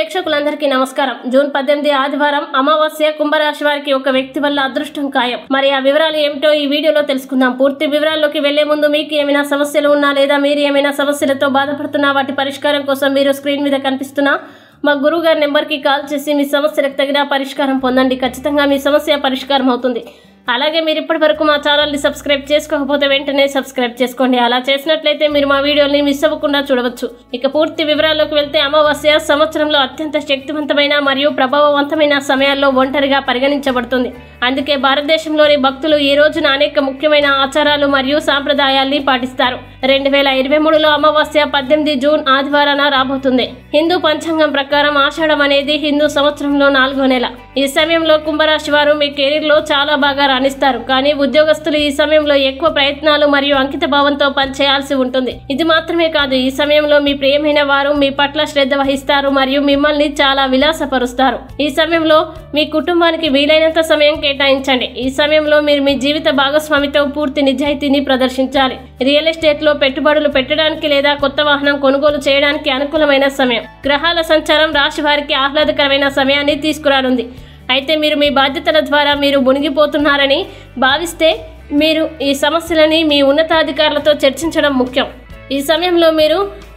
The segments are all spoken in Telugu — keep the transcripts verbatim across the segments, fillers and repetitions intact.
ప్రేక్షకులందరికీ నమస్కారం। జూన్ పద్దెనిమిది ఆదివారం అమావాస్య కుంభరాశి వారికి ఒక వ్యక్తి వల్ల అదృష్టం ఖాయం। మరి ఆ వివరాలు ఏమిటో ఈ వీడియోలో తెలుసుకుందాం। పూర్తి వివరాల్లోకి వెళ్లే ముందు మీకు ఏమైనా సమస్యలు ఉన్నా లేదా మీరు ఏమైనా సమస్యలతో బాధపడుతున్నా వాటి పరిష్కారం కోసం మీరు స్క్రీన్ మీద కనిపిస్తున్న మా గురువు గారి నెంబర్కి కాల్ చేసి మీ సమస్యలకు తగిన పరిష్కారం పొందండి। ఖచ్చితంగా మీ సమస్య పరిష్కారం అవుతుంది। అలాగే మీరు ఇప్పటివరకు మా ఛానల్ని సబ్స్క్రైబ్ చేసుకోకపోతే వెంటనే సబ్స్క్రైబ్ చేసుకోండి। అలా చేసినట్లయితే మీరు మా వీడియోని మిస్ అవ్వకుండా చూడవచ్చు। ఇక పూర్తి వివరాల్లోకి వెళ్తే అమావాస్య సంవత్సరంలో అత్యంత శక్తివంతమైన మరియు ప్రభావవంతమైన సమయాల్లో ఒంటరిగా పరిగణించబడుతుంది। అందుకే భారతదేశంలోని భక్తులు ఈ రోజున అనేక ముఖ్యమైన ఆచారాలు మరియు సాంప్రదాయాల్ని పాటిస్తారు। రెండు వేల ఇరవై మూడులో అమావాస్య పద్దెనిమిది జూన్ ఆదివారాన రాబోతుంది। హిందూ పంచాంగం ప్రకారం ఆషాఢం అనేది హిందూ సంవత్సరంలో నాలుగో నెల। ఈ సమయంలో కుంభరాశి వారు మీ కెరీర్లో చాలా బాగా రాణిస్తారు, కానీ ఉద్యోగస్తులు ఈ సమయంలో ఎక్కువ ప్రయత్నాలు మరియు అంకిత భావంతో పనిచేయాల్సి ఉంటుంది। ఇది మాత్రమే కాదు, ఈ సమయంలో మీ ప్రియమైన వారు మీ పట్ల శ్రద్ధ వహిస్తారు మరియు మిమ్మల్ని చాలా విలాసపరుస్తారు। ఈ సమయంలో మీ కుటుంబానికి వీలైనంత సమయం కేటాయించండి। ఈ సమయంలో మీరు మీ జీవిత భాగస్వామితో పూర్తి నిజాయితీని ప్రదర్శించాలి। రియల్ ఎస్టేట్ లో పెట్టుబడులు పెట్టడానికి లేదా కొత్త వాహనం కొనుగోలు చేయడానికి అనుకూలమైన సమయం। గ్రహాల సంచారం రాశి వారికి ఆహ్లాదకరమైన సమయాన్ని తీసుకురానుంది। అయితే మీరు మీ బాధ్యతల ద్వారా మీరు మునిగిపోతున్నారని భావిస్తే మీరు ఈ సమస్యలని మీ ఉన్నతాధికారులతో చర్చించడం ముఖ్యం। ఈ సమయంలో మీరు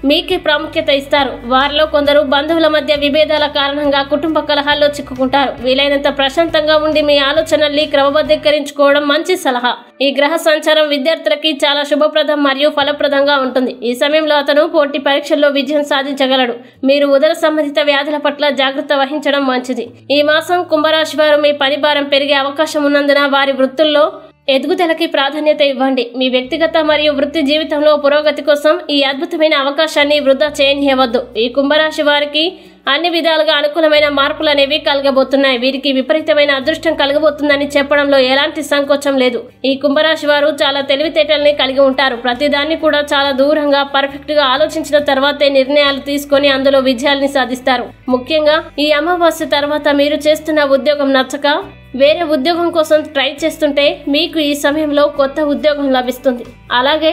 మీకే ప్రాముఖ్యత ఇస్తారు। వారిలో కొందరు బంధువుల మధ్య విభేదాల కారణంగా కుటుంబ కలహాల్లో చిక్కుకుంటారు। వీలైనంత ప్రశాంతంగా ఉండి మీ ఆలోచనల్ని క్రమబద్ధీకరించుకోవడం మంచి సలహా। ఈ గ్రహ సంచారం విద్యార్థులకి చాలా శుభప్రదం మరియు ఫలప్రదంగా ఉంటుంది। ఈ సమయంలో అతను పోటీ పరీక్షల్లో విజయం సాధించగలడు। మీరు ఉదర సంబంధిత వ్యాధుల పట్ల జాగ్రత్త వహించడం మంచిది। ఈ మాసం కుంభరాశి వారు మీ పని భారం పెరిగే అవకాశం ఉన్నందున వారి వృత్తుల్లో ఎదుగుదలకి ప్రాధాన్యత ఇవ్వండి। మీ వ్యక్తిగత మరియు వృత్తి జీవితంలో పురోగతి కోసం ఈ అద్భుతమైన అవకాశాన్ని వృధా చేయనివ్వద్దు। ఈ కుంభరాశి వారికి అన్ని విధాలుగా అనుకూలమైన మార్పులు అనేవి కలగబోతున్నాయి। వీరికి విపరీతమైన అదృష్టం కలగబోతుందని చెప్పడంలో ఎలాంటి సంకోచం లేదు। ఈ కుంభరాశి వారు చాలా తెలివితేటల్ని కలిగి ఉంటారు। ప్రతిదాన్ని కూడా చాలా దూరంగా పర్ఫెక్ట్ గా ఆలోచించిన తర్వాతే నిర్ణయాలు తీసుకుని అందులో విజయాల్ని సాధిస్తారు। ముఖ్యంగా ఈ అమావాస్య తర్వాత మీరు చేస్తున్న ఉద్యోగం నచ్చక వేరే ఉద్యోగం కోసం ట్రై చేస్తుంటే మీకు ఈ సమయంలో కొత్త ఉద్యోగం లభిస్తుంది। అలాగే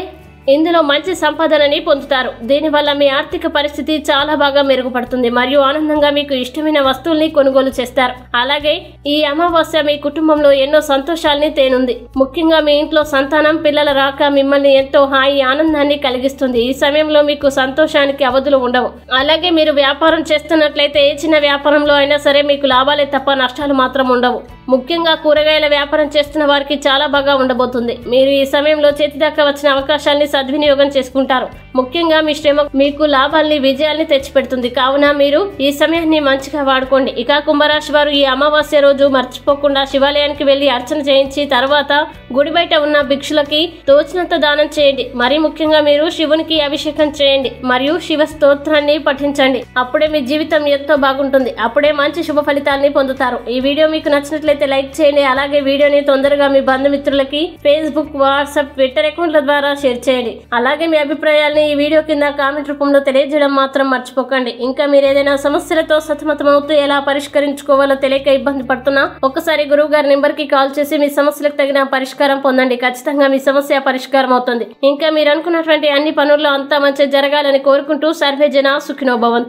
ఇందులో మంచి సంపాదనని పొందుతారు। దీనివల్ల మీ ఆర్థిక పరిస్థితి చాలా బాగా మెరుగుపడుతుంది మరియు ఆనందంగా మీకు ఇష్టమైన వస్తువుల్ని కొనుగోలు చేస్తారు। అలాగే ఈ అమావాస్య మీ కుటుంబంలో ఎన్నో సంతోషాలని తేనుంది। ముఖ్యంగా మీ ఇంట్లో సంతానం, పిల్లల రాక మిమ్మల్ని ఎంతో హాయి ఆనందాన్ని కలిగిస్తుంది। ఈ సమయంలో మీకు సంతోషానికి అవధులు ఉండవు। అలాగే మీరు వ్యాపారం చేస్తున్నట్లయితే ఏ చిన్న వ్యాపారంలో అయినా సరే మీకు లాభాలే తప్ప నష్టాలు మాత్రం ఉండవు। ముఖ్యంగా కూరగాయల వ్యాపారం చేస్తున్న వారికి చాలా బాగా ఉండబోతుంది। మీరు ఈ సమయంలో చేతి దాకా వచ్చిన అవకాశాన్ని సద్వినియోగం చేసుకుంటారు। ముఖ్యంగా మీ శ్రమ మీకు లాభాల్ని, విజయాల్ని తెచ్చిపెడుతుంది, కావున మీరు ఈ సమయాన్ని మంచిగా వాడుకోండి। ఇక కుంభరాశి వారు ఈ అమావాస్య రోజు మర్చిపోకుండా శివాలయానికి వెళ్లి అర్చన చేయించి తర్వాత గుడి బయట ఉన్న భిక్షులకి తోచినంత దానం చేయండి। మరి ముఖ్యంగా మీరు శివునికి అభిషేకం చేయండి మరియు శివ స్తోత్రాన్ని పఠించండి। అప్పుడే మీ జీవితం ఎంతో బాగుంటుంది। అప్పుడే మంచి శుభ ఫలితాలని పొందుతారు। ఈ వీడియో మీకు నచ్చినట్లయితే లైక్ చేయండి। అలాగే వీడియోని తొందరగా మీ బంధుమిత్రులకి ఫేస్బుక్, వాట్సాప్, ట్విట్టర్ అకౌంట్ల ద్వారా షేర్ చేయండి। అలాగే మీ అభిప్రాయాల్ని ఈ వీడియో కింద కామెంట్ రూపంలో తెలియజేయడం మాత్రం మర్చిపోకండి। ఇంకా మీరు ఏదైనా సమస్యలతో సతమతమవుతూ ఎలా పరిష్కరించుకోవాలో తెలియక ఇబ్బంది పడుతున్నా ఒకసారి గురువు గారి నెంబర్ కి కాల్ చేసి మీ సమస్యలకు తగిన పరిష్కారం పొందండి। ఖచ్చితంగా మీ సమస్య పరిష్కారం అవుతుంది। ఇంకా మీరు అనుకున్నటువంటి అన్ని పనుల్లో అంతా మంచి జరగాలని కోరుకుంటూ సర్వే జన సుఖినో భవంతు।